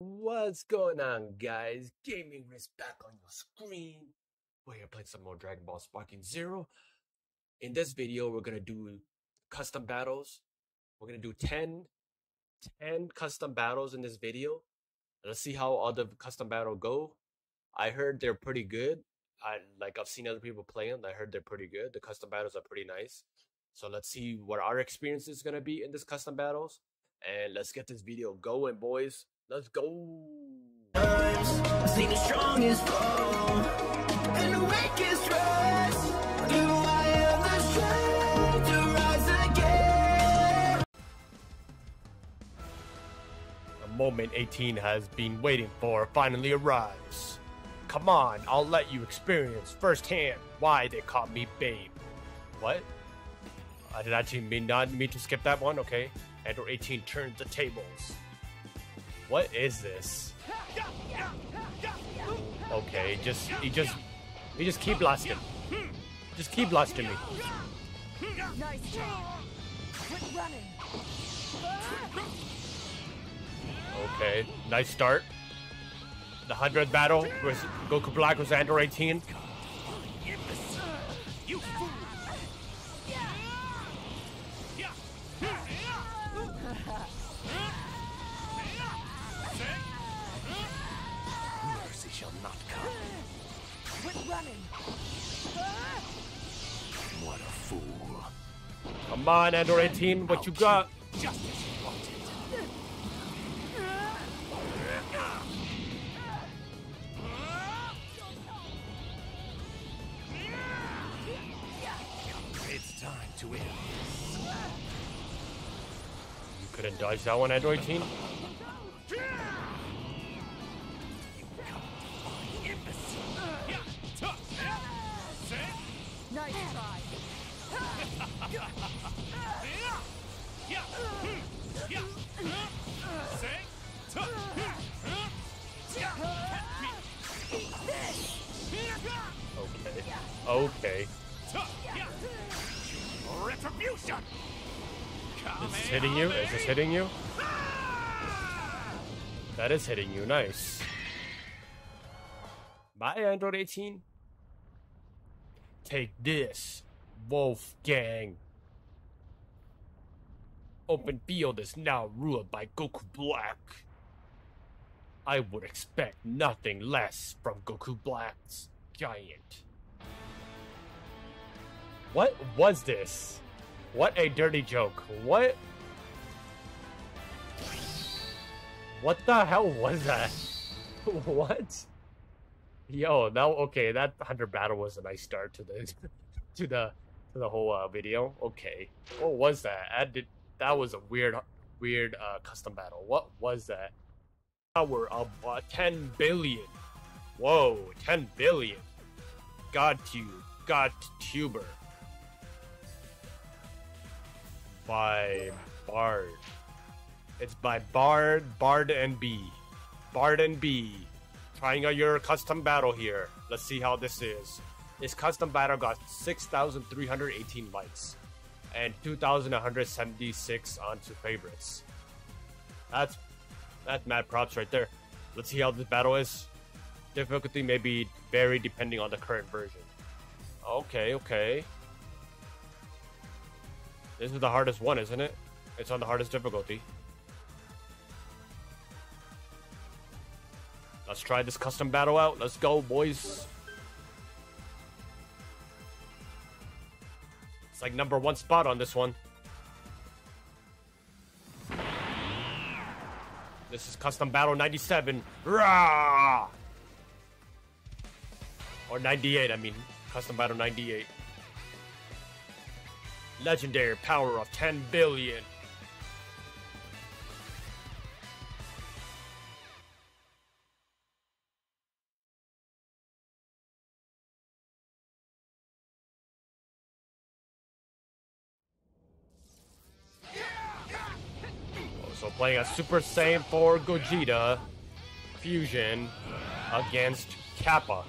What's going on, guys? Gaming Riz back on your screen. We're here playing some more Dragon Ball Sparking Zero. In this video, we're gonna do custom battles. We're gonna do 10 custom battles in this video. Let's see how all the custom battles go. I heard they're pretty good. I've seen other people play them. I heard they're pretty good. The custom battles are pretty nice. So let's see what our experience is gonna be in this custom battles, and let's get this video going, boys. Let's go. I've seen the strongest fall and the weakest rise. Do I have the strength to rise again? The moment 18 has been waiting for finally arrives. Come on, I'll let you experience firsthand why they call me babe. What? I did actually not mean to skip that one. Okay. Android 18 turns the tables. What is this? Okay, you just keep blasting. Just keep blasting me. Nice job. Quit running. Okay, nice start. The 100th battle was Goku Black was Android 18. You fool. Shall not come. Quit running. What a fool. Come on, Android 18, what you got? Just as you wanted. It's time to end. You couldn't dodge that one, Android 18. Nice try. Okay. Retribution. Is this hitting you? Is this hitting you? That is hitting you. Nice. Bye, Android 18. Take this, Wolfgang. Open field is now ruled by Goku Black. I would expect nothing less from Goku Black's giant. What was this? What a dirty joke. What? What the hell was that? What? Yo, now okay. That 100 battle was a nice start to the to the whole video. Okay, what was that? That was a weird custom battle. What was that? Power of 10 billion. Whoa, 10 billion. Got tuber. By Bard. It's by Bard and B. Trying out your custom battle here. Let's see how this is. This custom battle got 6,318 likes and 2,176 onto favorites. That's mad props right there. Let's see how this battle is. Difficulty may be varied depending on the current version. Okay, okay. This is the hardest one, isn't it? It's on the hardest difficulty. Let's try this custom battle out. Let's go, boys. It's like #1 spot on this one. This is custom battle 97. Rah! Or 98, I mean. Custom battle 98. Legendary power of 10 billion. So playing a Super Saiyan 4 Gogeta fusion against Gappa.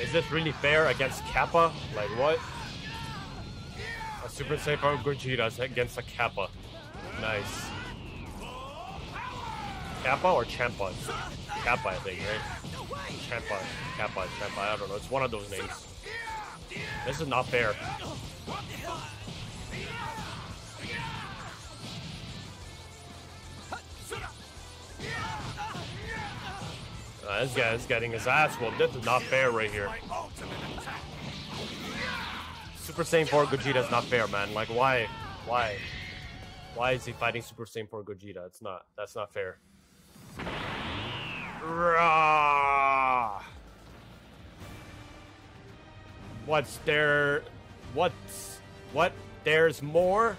Is this really fair against Gappa? Like what? A Super Saiyan 4 Gogeta against a Gappa. Nice. Gappa or Champa? Gappa, I think, right? Champa, Gappa, Champa, I don't know. It's one of those names. This is not fair. This guy is getting his ass whooped. This is not fair right here. Super Saiyan 4 Gogeta is not fair, man. Like, why? Why is he fighting Super Saiyan 4 Gogeta? It's not. That's not fair. Rah! What's there? What's what? There's more?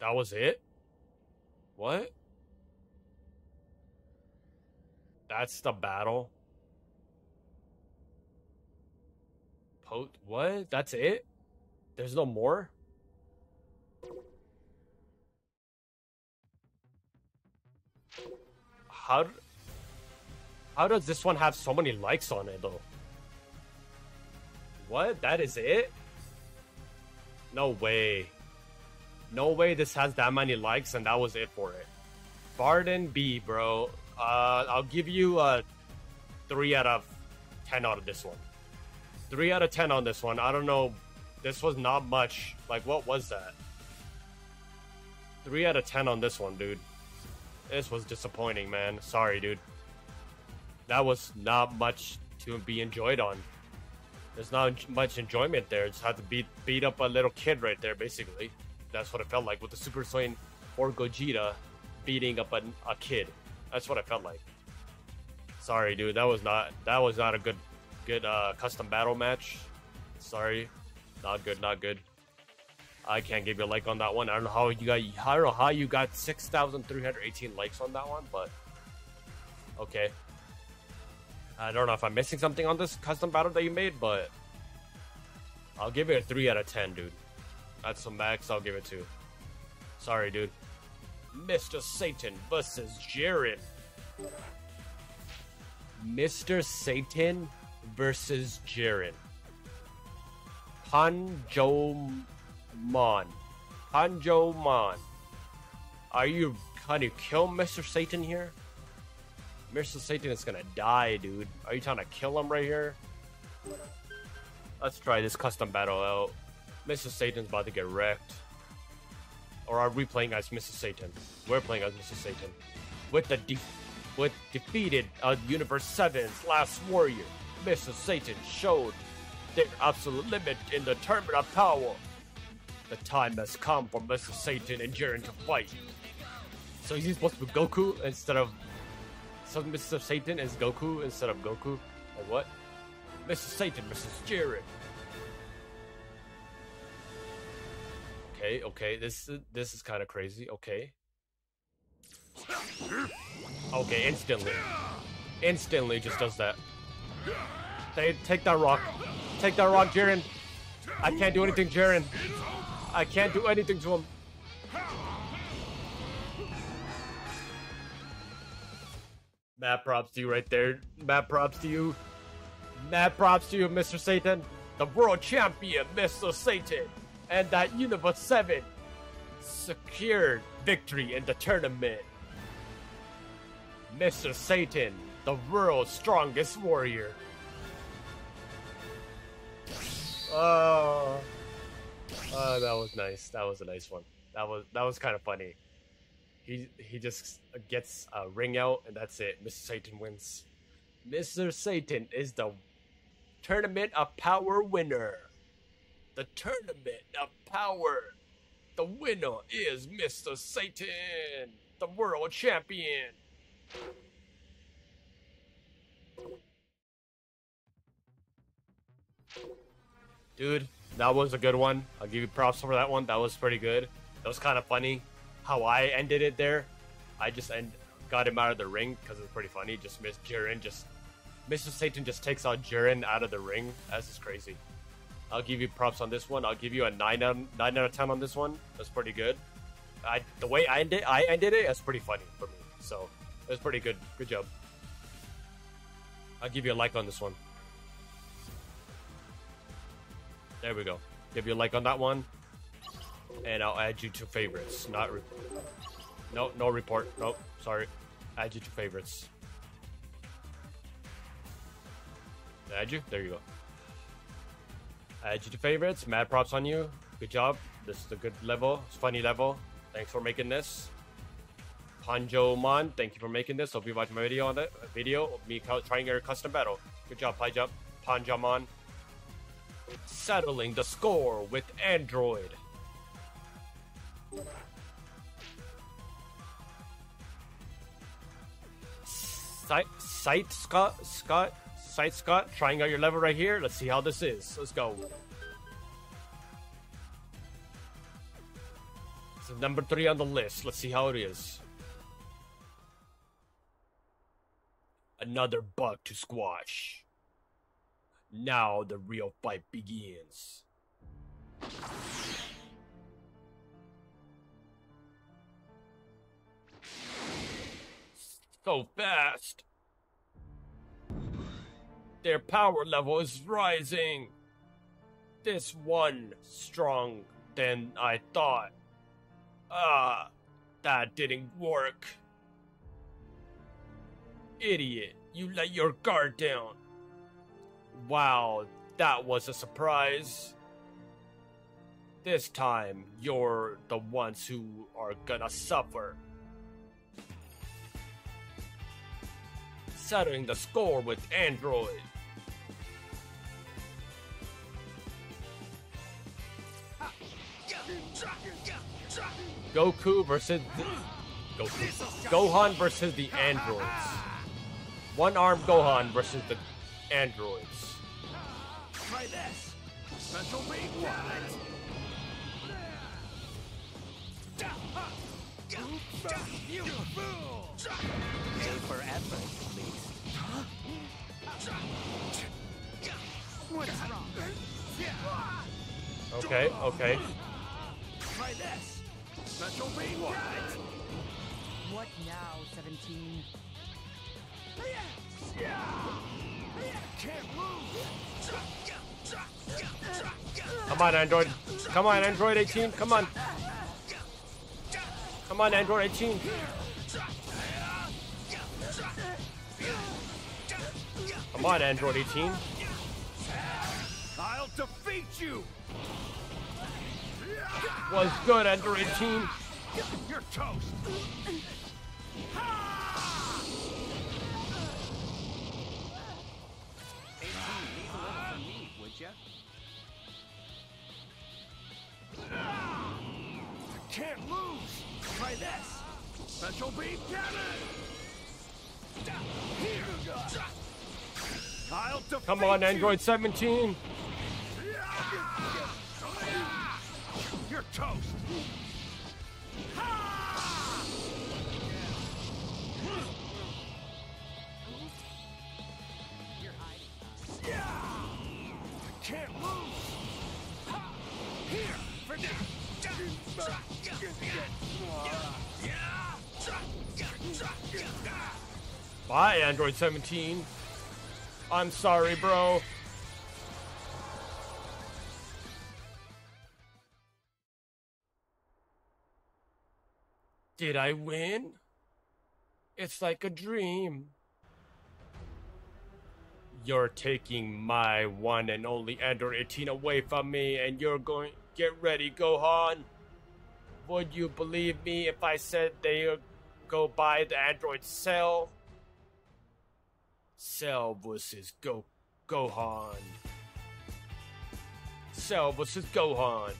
That was it? What? That's the battle? What? That's it? There's no more? How does this one have so many likes on it though? What? That is it? No way. No way this has that many likes and that was it for it. Barden B, bro. I'll give you a 3 out of 10 out of this one. 3 out of 10 on this one. I don't know. This was not much. Like, what was that? 3 out of 10 on this one, dude. This was disappointing, man. Sorry, dude. That was not much to be enjoyed on. There's not much enjoyment there. Just had to beat up a little kid right there, basically. That's what it felt like with the Super Saiyan 4 Gogeta beating up a kid. That's what it felt like. Sorry, dude. That was not a good custom battle match. Sorry, not good. I can't give you a like on that one. I don't know how you got. I don't know how you got 6,318 likes on that one, but okay. I don't know if I'm missing something on this custom battle that you made, but I'll give it a 3 out of 10, dude. That's the max I'll give it to. Sorry, dude. Mr. Satan versus Jiren. Mr. Satan versus Jiren. Panjoman. Are you trying to kill Mr. Satan here? Mr. Satan is gonna die, dude. Are you trying to kill him right here? Let's try this custom battle out. Mr. Satan's about to get wrecked. Or are we playing as Mr. Satan? We're playing as Mr. Satan. Defeated Universe 7's last warrior, Mr. Satan showed their absolute limit in the tournament of power. The time has come for Mr. Satan and Jiren to fight. So is he supposed to be Goku instead of... So Mr. Satan is Goku instead of Goku? Or what? Mr. Satan versus Jiren. Okay, this is kind of crazy. Okay, instantly just does that. They take that rock, Jiren. I can't do anything, Jiren. I can't do anything to him. Mad props to you right there. Mad props to you, Mr. Satan, the world champion, Mr. Satan. And that Universe 7 secured victory in the tournament. Mr. Satan, the world's strongest warrior. Oh, that was nice. That was a nice one. That was kind of funny. He just gets a ring out and that's it. Mr. Satan wins. Mr. Satan is the Tournament of Power winner. The Tournament of Power. The winner is Mr. Satan, the world champion. Dude, that was a good one. I'll give you props for that one. That was pretty good. That was kind of funny how I ended it there. I just got him out of the ring because it's pretty funny. Just Mr. Satan just takes out Jiren out of the ring. That's just crazy. I'll give you props on this one. I'll give you a 9 out of 10 on this one. That's pretty good. The way I ended it. That's pretty funny for me. So that's pretty good. Good job. I'll give you a like on this one. There we go. Give your like on that one. And I'll add you to favorites. Not re no, no report. Nope, sorry. Add you to favorites. Add you? There you go. Add you to favorites. Mad props on you. Good job. This is a good level. It's a funny level. Thanks for making this. Panjoman, thank you for making this. Hope you watch my video on that video of me trying your custom battle. Good job, Panjoman. Settling the score with Android. Scott, trying out your level right here. Let's see how this is. Let's go. So number 3 on the list. Let's see how it is. Another bug to squash. Now the real fight begins. So fast. Their power level is rising. This one strong than I thought. That didn't work. Idiot, you let your guard down. Wow, that was a surprise. This time, you're the ones who are gonna suffer. Settling the score with Android. Goku versus the Gohan versus the androids. One-armed Gohan versus the androids. Try this. Special big one. You fool. For effort, please. What's wrong? Okay, okay. Try this. Special big one. What now, 17? Come on, Android. Come on, Android 18. Come on. Come on, Android 18. Come on, Android 18. I'll defeat you. What's good, Android 18? You're toast. Can't lose. Try this. Special beam cannon. Here you go. Come on, Android 17. You're toast. You're hiding. I can't lose. Here for now. Bye, Android 17. I'm sorry, bro. Did I win? It's like a dream. You're taking my one and only Android 18 away from me, and you're going... Get ready, Gohan. Would you believe me if I said they go by the android Cell? Cell versus Gohan. Cell versus Gohan.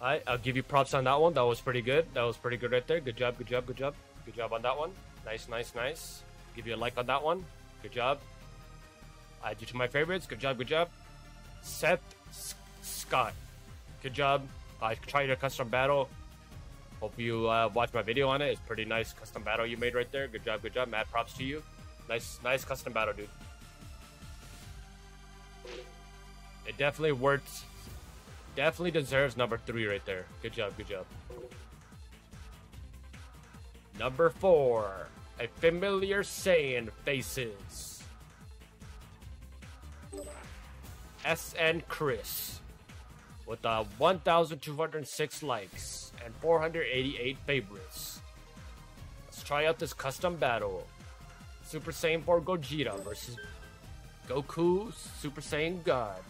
Alright, I'll give you props on that one. That was pretty good. That was pretty good right there. Good job, good job, good job. Good job on that one. Nice, nice, nice. Give you a like on that one. Good job. I add you to my favorites. Good job, good job. Seth Scott. Good job. I tried your custom battle. Hope you watch my video on it. It's pretty nice custom battle you made right there. Good job, good job. Mad props to you. Nice, nice custom battle, dude. It definitely worked. Definitely deserves number 3 right there. Good job, good job. Number 4. A familiar Saiyan faces. S and Chris. With 1,206 likes and 488 favorites. Let's try out this custom battle. Super Saiyan 4 Gogeta versus Goku Super Saiyan God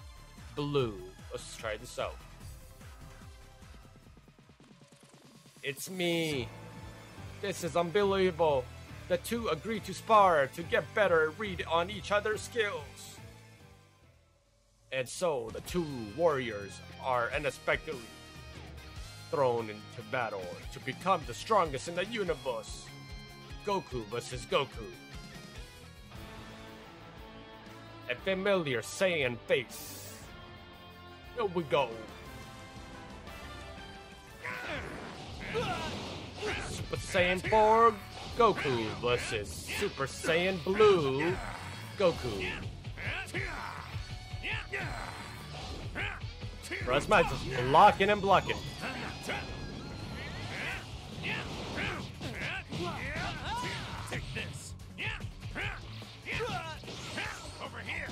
Blue. Let's try this out. It's me. This is unbelievable. The two agree to spar to get better read on each other's skills. And so the two warriors are unexpectedly thrown into battle to become the strongest in the universe. Goku vs. Goku. A familiar Saiyan face. Here we go. Super Saiyan 4 Goku vs. Super Saiyan Blue Goku. Bruh, man, just blocking and blocking. Take this. Over here.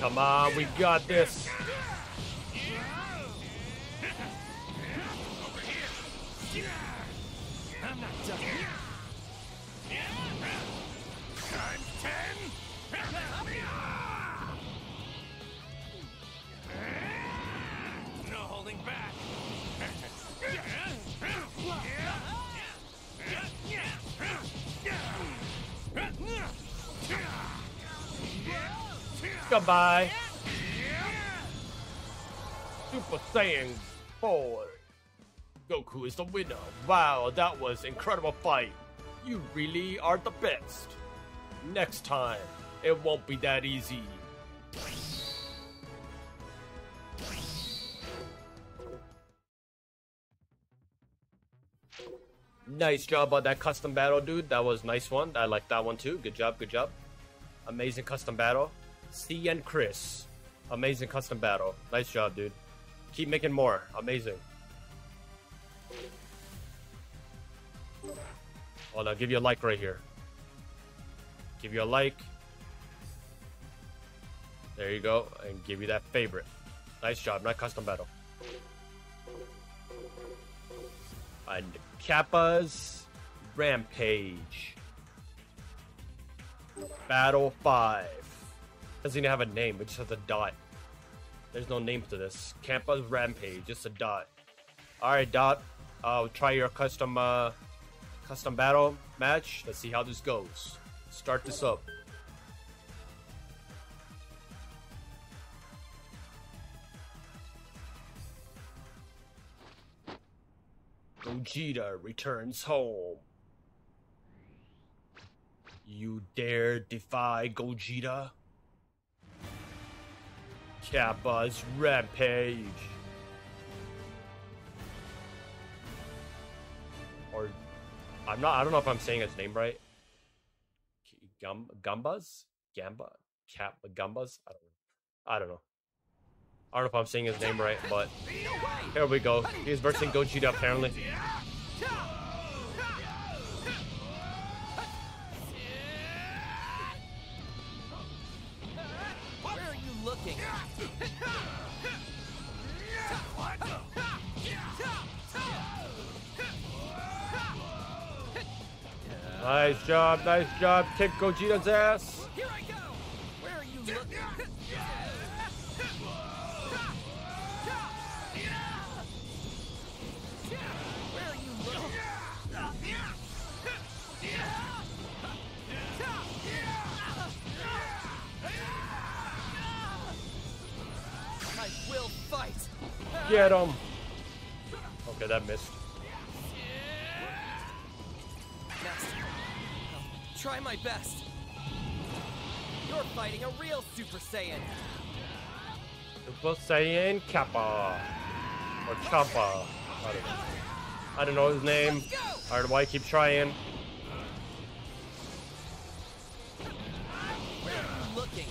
Come on, we got this. I'm not done. Times 10. No holding back. Goodbye. Super Saiyan 4. Goku is the winner. Wow, that was an incredible fight. You really are the best. Next time, it won't be that easy. Nice job on that custom battle, dude. That was a nice one. I like that one too. Good job, good job. Amazing custom battle. C and Chris. Amazing custom battle. Nice job, dude. Keep making more. Amazing. Hold on, give you a like right here. Give you a like. There you go, and give you that favorite. Nice job, not custom battle. And Kappa's Rampage. Battle 5. Doesn't even have a name, it just has a dot. There's no name to this. Kappa's Rampage, just a dot. Alright, dot. I'll try your custom custom battle match. Let's see how this goes. Start this up. Gogeta returns home. You dare defy Gogeta? Kappa's Rampage. Or I don't know if I'm saying his name right. Gambas? I don't know. I don't know if I'm saying his name right, but here we go. He's versing Gogeta apparently. Where are you looking? Nice job, nice job. Kick Gogeta's ass. Here I go. Where are you looking? Where are you looking? I will fight. Get him. Okay, that missed. Try my best. Your fighting a real Super Saiyan. Super Saiyan Kappa. Or Champa. I don't know his name. I don't know why I keep trying. Looking.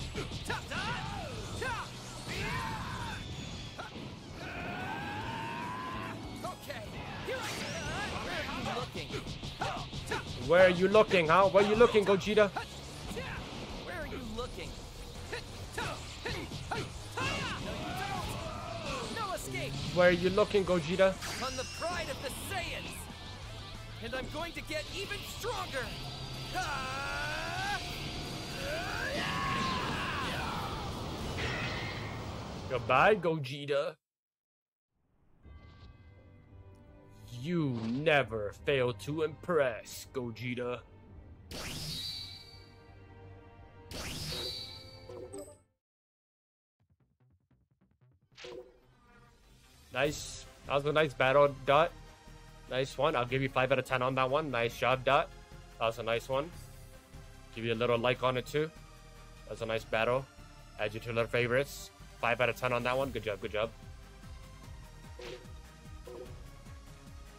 Where are you looking, huh? Where are you looking, Gogeta? Where are you looking? No escape. Where are you looking, Gogeta? I'm the pride of the Saiyans, and I'm going to get even stronger. Goodbye, Gogeta. You never fail to impress, Gogeta. Nice. That was a nice battle, Dot. Nice one. I'll give you 5 out of 10 on that one. Nice job, Dot. That was a nice one. Give you a little like on it, too. That was a nice battle. Add you to your favorites. 5 out of 10 on that one. Good job, good job.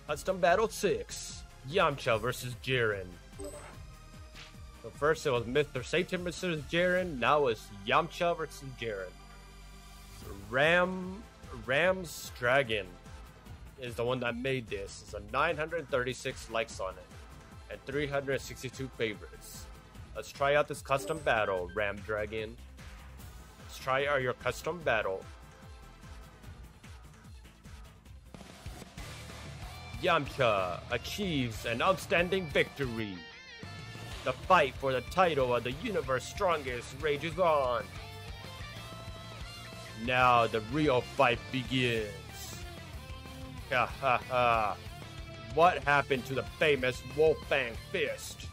Custom Battle 6, Yamcha versus Jiren. So first it was Mr. Satan versus Jiren, now it's Yamcha versus Jiren. Ram's Dragon is the one that made this. It's a 936 likes on it and 362 favorites. Let's try out this custom battle, Ram Dragon. Let's try out your custom battle. Yamcha achieves an outstanding victory. The fight for the title of the universe's strongest rages on. Now the real fight begins. Ha ha ha. What happened to the famous Wolfang Fist?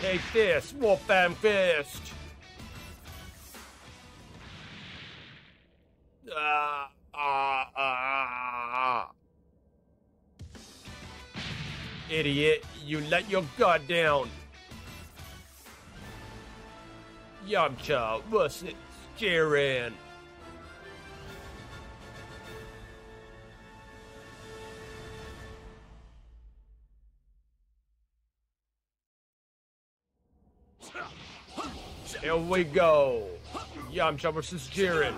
Take this, Wolfang Fist! Idiot, you let your guard down. Yamcha versus Jiren. Here we go. Yamcha versus Jiren.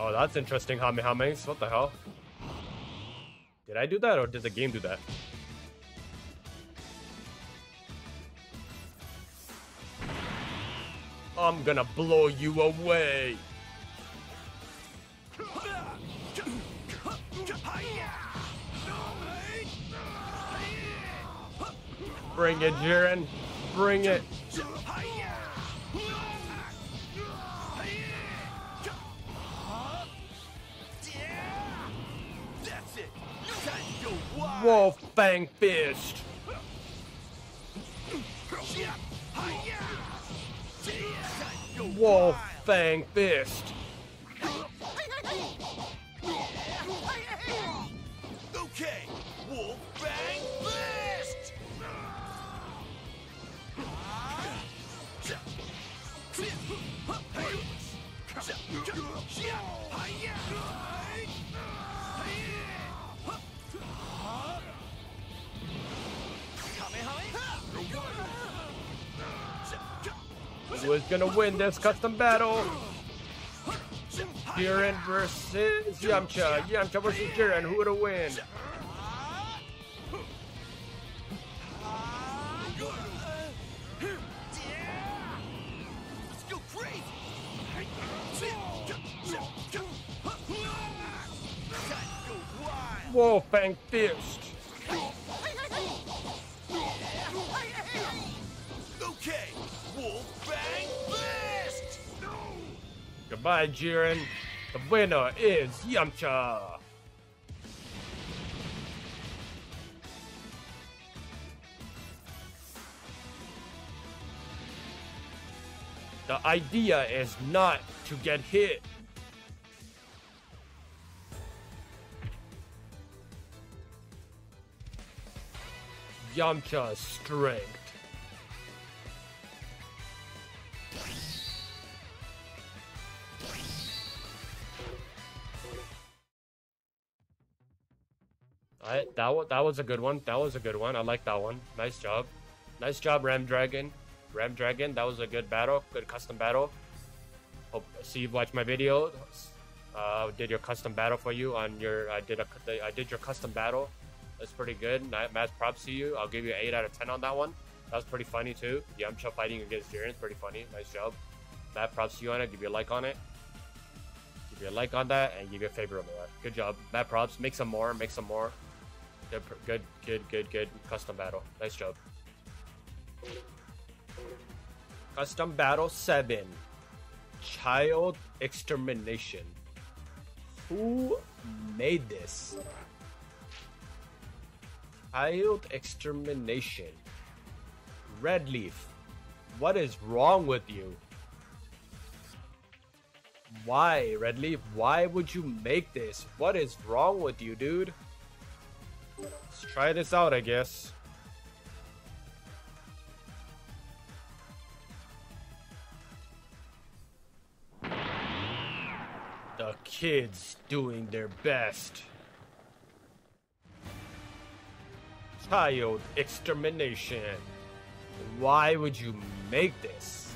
Oh, that's interesting, Hamehame's. What the hell? Did I do that or did the game do that? I'm gonna blow you away. Bring it, Jiren. Bring it. Wolfang Fist. Wolfang Fist. Okay, Wolfang Fist. Who is gonna win this custom battle? Jiren versus Yamcha. Yamcha versus Jiren. Who would win? Wolfang Fist. Okay, Wolfang Fist! No. Goodbye, Jiren. The winner is Yamcha. The idea is not to get hit. Yamcha's strength. That was a good one. That was a good one. I like that one. Nice job. Nice job, Ram Dragon. Ram Dragon, that was a good battle. Good custom battle. Hope see you've watched my video. Did your custom battle for you on your I did your custom battle. That's pretty good. Mass props to you. I'll give you an 8 out of 10 on that one. That was pretty funny too. Yamcha fighting against Jiren, pretty funny. Nice job. Mass props to you on it. Give you a like on it. Give you a like on that and give you a favorite on that. Good job. Mass props. Make some more. Make some more. Good custom battle. Nice job. Custom battle 7. Child extermination. Who made this? Child extermination. Redleaf, what is wrong with you? Why, Redleaf? Why would you make this? What is wrong with you, dude? Let's try this out, I guess. The kids doing their best. Child extermination. Why would you make this?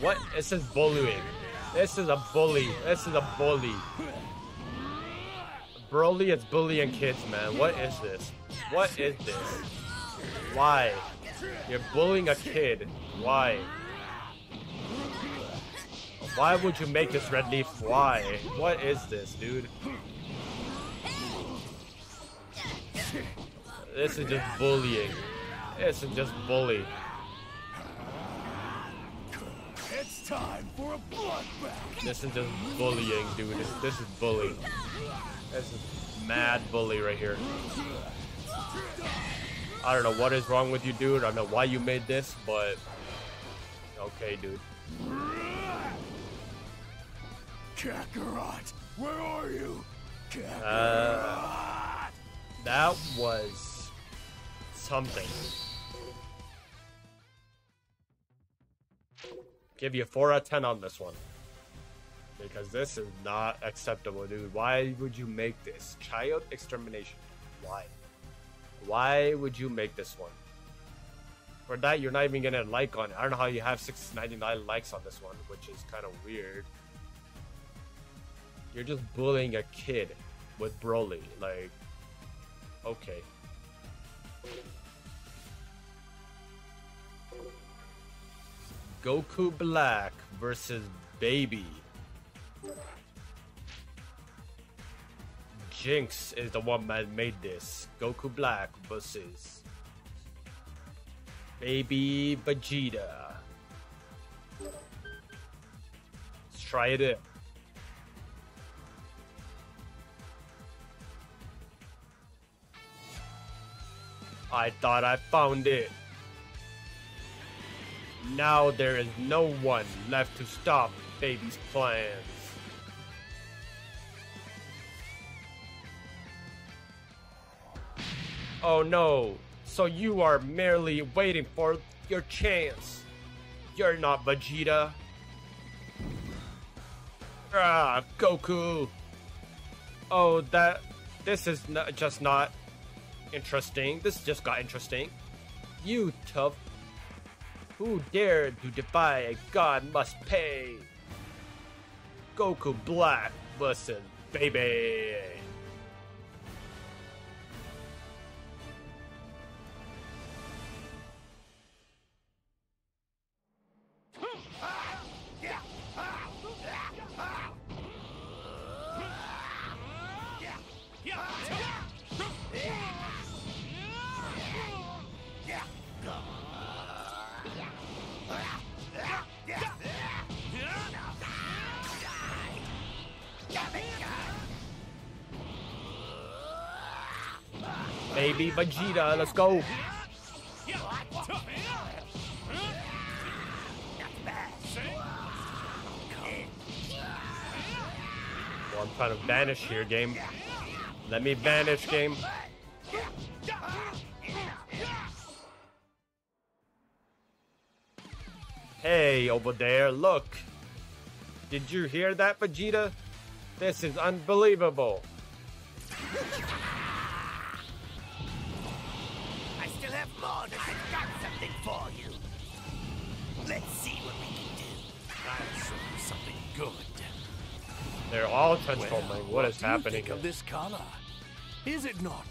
What? This is bullying. This is a bully. This is a bully. Broly is bullying kids, man. What is this? What is this? Why? You're bullying a kid. Why? Why would you make this, Redleaf? Why? What is this, dude? This is just bullying. This is just bully. It's time for a bloodbath. This is just bullying, dude. This is bullying. This is mad bully right here. I don't know what is wrong with you, dude. I don't know why you made this, but okay, dude. Kakarot, where are you? Kakarot. That was something. Give you 4 out of 10 on this one. Because this is not acceptable, dude. Why would you make this? Child extermination. Why? Why would you make this one? For that, you're not even gonna like on it. I don't know how you have 699 likes on this one, which is kind of weird. You're just bullying a kid with Broly. Like, okay. Goku Black versus Baby. Jinx is the one that made this. Goku Black versus Baby Vegeta. Let's try it out. I thought I found it. Now there is no one left to stop Baby's plans. Oh no, so you are merely waiting for your chance. You're not Vegeta. Ah, Goku. Oh, this is just not interesting. This just got interesting. You tough. Who dared to defy a god must pay. Goku Black versus Baby. Baby Vegeta, let's go. trying to vanish here, game. Let me vanish, game. Hey, over there, look. Did you hear that, Vegeta? This is unbelievable. I still have more, because I've got something for you. Let's see what we can do. I'll show you something good. They're all transforming. Well, what is happening? Think of this color, is it not?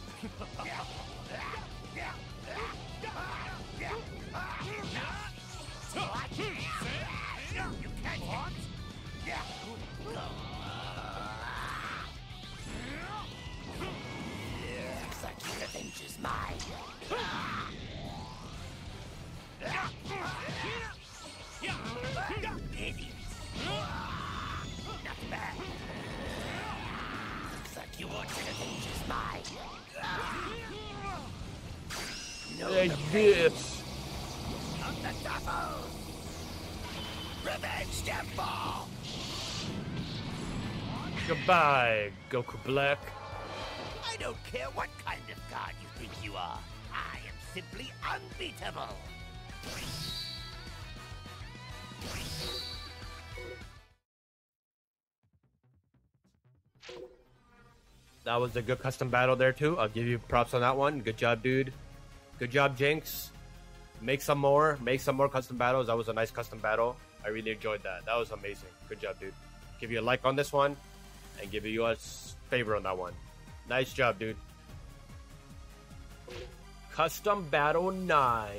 Such revenge is mine. Not bad. Looks like you want to avenge his mind. No, yes. Not the double. Revenge temple. Goodbye, Goku Black. I don't care what kind of god you think you are. I am simply unbeatable. That was a good custom battle there too. I'll give you props on that one. Good job, dude. Good job, Jinx. Make some more custom battles. That was a nice custom battle. I really enjoyed that. That was amazing. Good job, dude. Give you a like on this one and give you a favor on that one. Nice job, dude. Custom battle 9.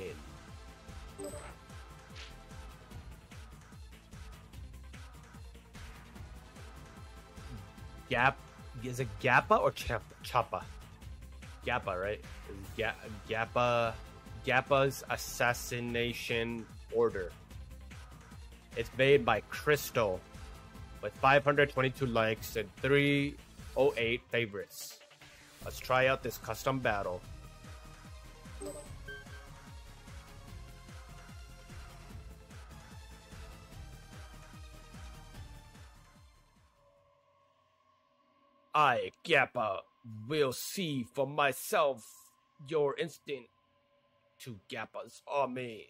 Gap. Is it Gappa or Champa? Gappa, right? Gappa's assassination order. It's made by Crystal with 522 likes and 308 favorites. Let's try out this custom battle. I, Gappa, will see for myself your instinct to Gappa's army.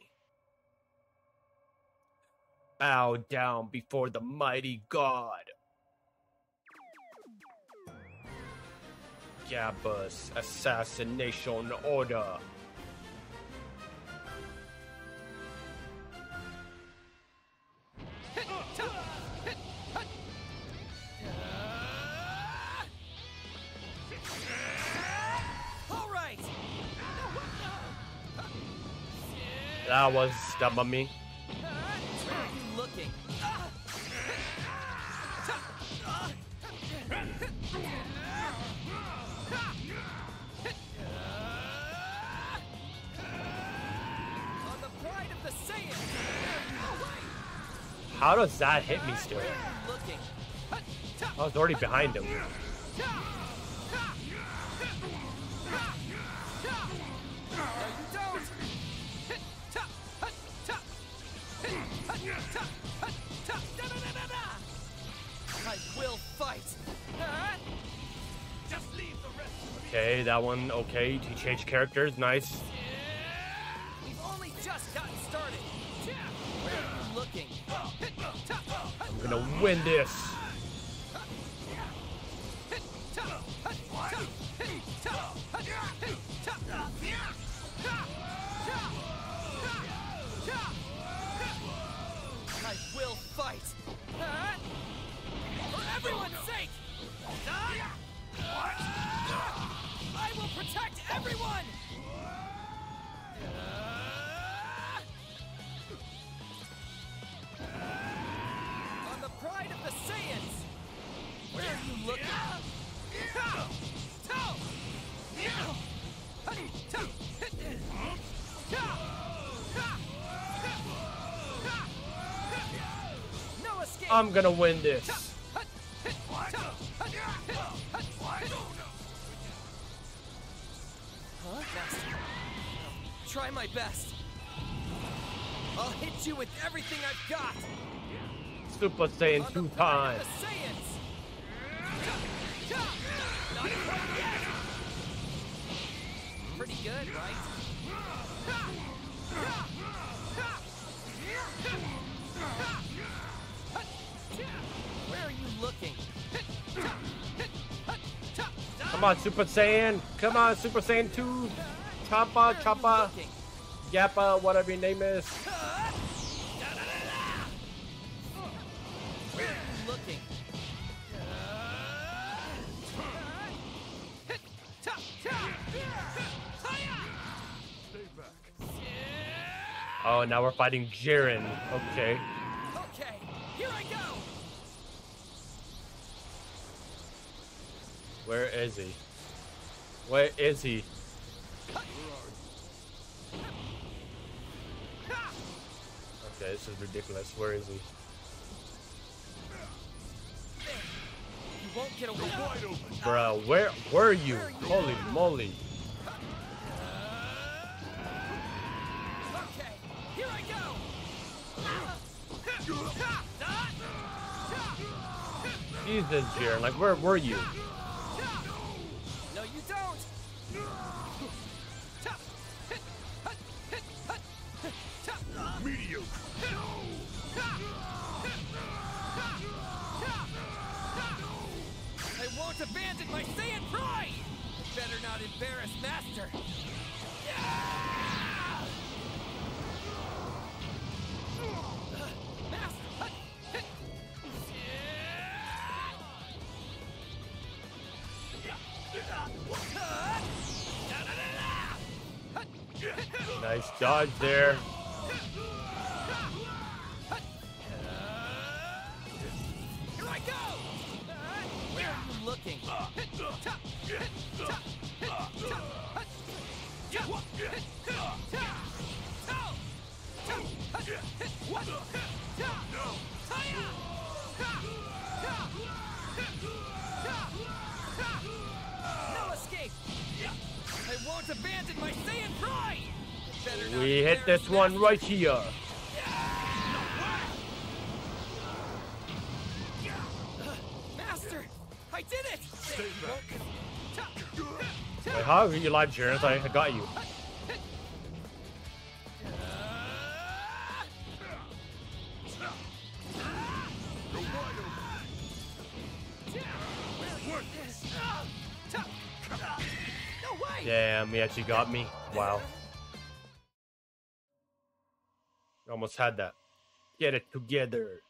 Bow down before the mighty god. Gappa's assassination order. That was the mummy. How does that hit me still? I was already behind him. I will fight. Just leave the rest. Okay, that one. Okay, he changed characters. Nice. We've only just gotten started. Where are you looking? I'm gonna win this. I'm gonna win this. Huh? Try my best. I'll hit you with everything I've got. Super Saiyan 2 times. Not quite yet. Pretty good, right? Where are you looking? Come on, Super Saiyan! Come on, Super Saiyan 2! Champa, Champa, Gappa, whatever your name is. Where are you looking? Oh, now we're fighting Jiren. Okay. Okay, here I go. Where is he? Where is he? Okay, this is ridiculous. Where is he? You won't get away. Bro, where were you? Holy moly. Here I go! Jesus, Jiren, like, where were you? No, you don't! Mediocre! I won't abandon my Saiyan pride! Better not embarrass Master! Nice dodge there. Here I go. Where are you looking? No escape. I won't abandon my Saiyan pride. We hit this one right here. Master, I did it. Wait, how are you alive, Jiren? I got you. Damn, he actually got me. Wow. Almost had that. Get it together,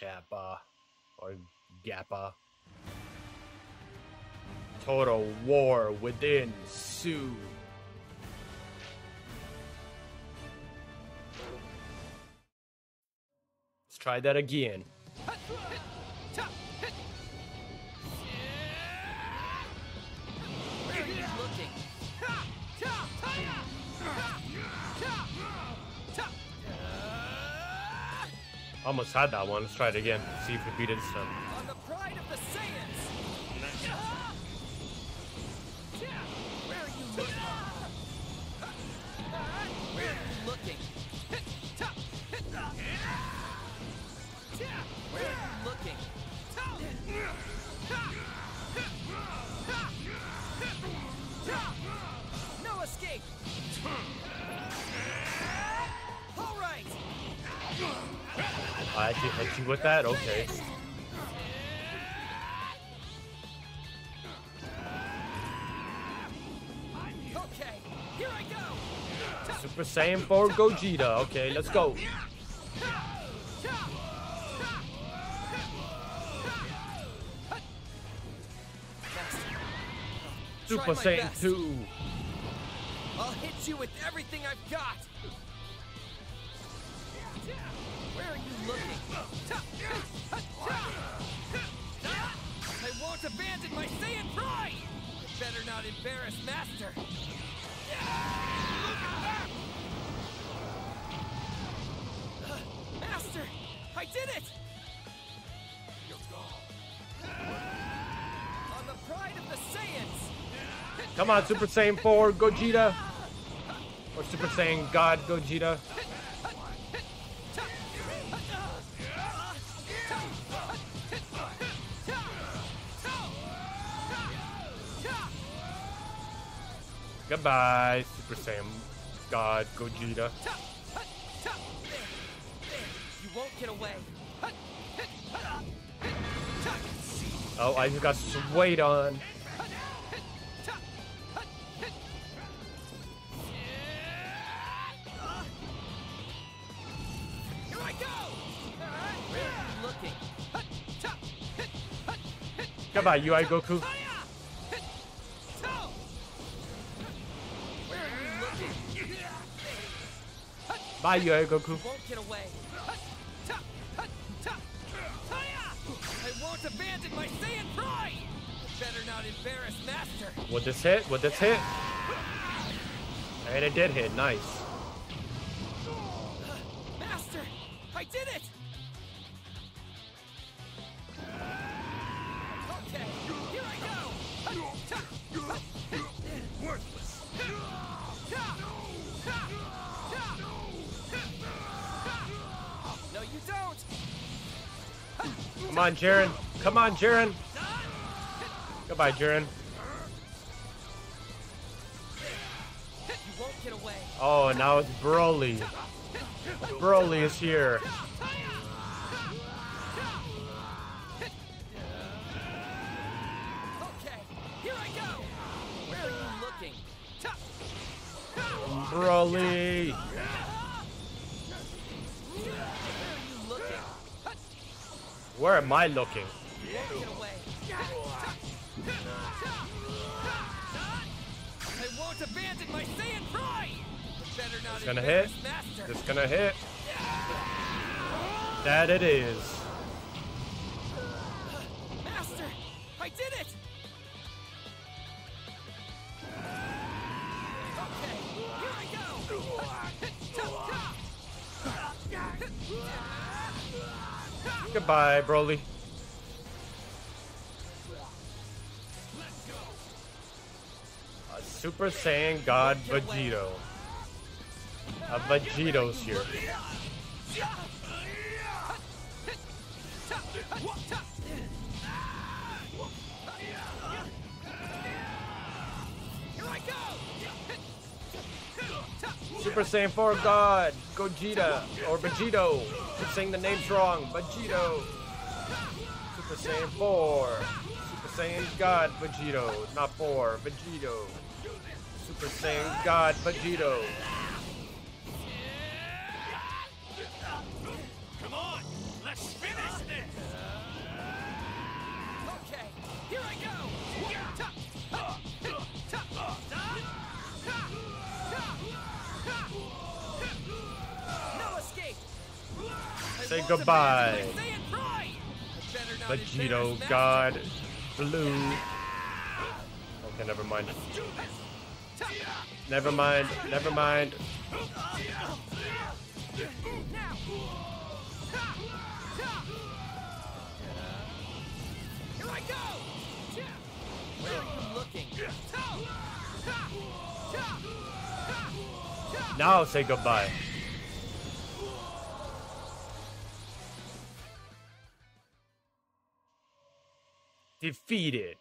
Kappa or Gappa. Total war within Sue. Let's try that again. Almost had that one. Let's try it again. See if we beat it this time. On the pride of the Saiyans. Where are you looking? Where are you looking? Where are you looking? No escape. All right. I actually hit you with that? Okay. Okay, here I go. Super Saiyan 4 Gogeta. Okay, let's go. Super Saiyan 2. I'll hit you with everything I've got. Where are you looking? I won't abandon my Saiyan pride! Better not embarrass Master! Master! I did it! You're gone. On the pride of the Saiyans! Come on, Super Saiyan 4 Gogeta! Or Super Saiyan God Gogeta! Goodbye, Super Saiyan God Gogeta. You won't get away. Oh, I just got swayed on. Here I go. Looking. Goodbye, UI Goku. Bye, UI Goku. You won't get away. I won't abandon my Saiyan pride. Better not embarrass Master. Would this hit? Would this hit? And it did hit. Nice. Master, I did it. Okay, here I go. Worthless. No, you don't. Come on, Jiren. Come on, Jiren. Goodbye, Jiren. You won't get away. Oh, now it's Broly. Broly is here. Broly! Where am I looking? It's gonna hit. It's gonna hit. That it is. Master, I did it! Goodbye, Broly. A Super Saiyan God Vegito. A Vegito's here. Super Saiyan 4 God Gogeta or Vegito. I'm saying the name's wrong. Vegito. Super Saiyan 4. Super Saiyan God Vegito. Not 4. Vegito. Super Saiyan God Vegito. Come on, let's finish this. Okay, here I go. Say goodbye, Vegito God Blue. Okay, never mind. Never mind. Never mind. Here I go. Where are you looking? Now say goodbye. Defeated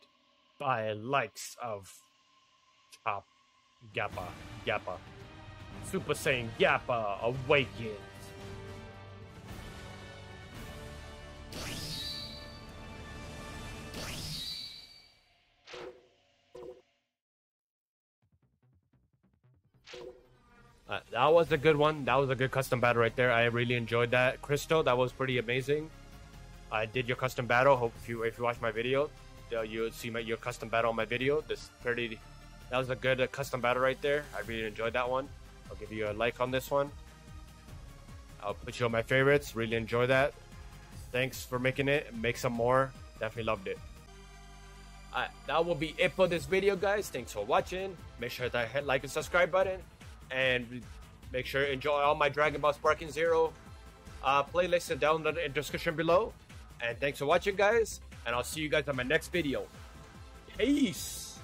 by likes of Gappa. Super Saiyan Gappa awakens. That was a good one. That was a good custom battle right there. I really enjoyed that. Crystal, that was pretty amazing. I did your custom battle. Hope if you watch my video, you'll see your custom battle on my video. That was a good custom battle right there. I really enjoyed that one. I'll give you a like on this one. I'll put you on my favorites. Really enjoy that. Thanks for making it. Make some more. Definitely loved it. That will be it for this video, guys. Thanks for watching. Make sure to hit like and subscribe button, and make sure you enjoy all my Dragon Ball Sparking Zero playlists and download in the description below. And thanks for watching, guys, and I'll see you guys on my next video. Peace!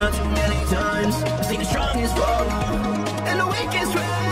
Many times, I've seen the strongest fall and the weakest rise.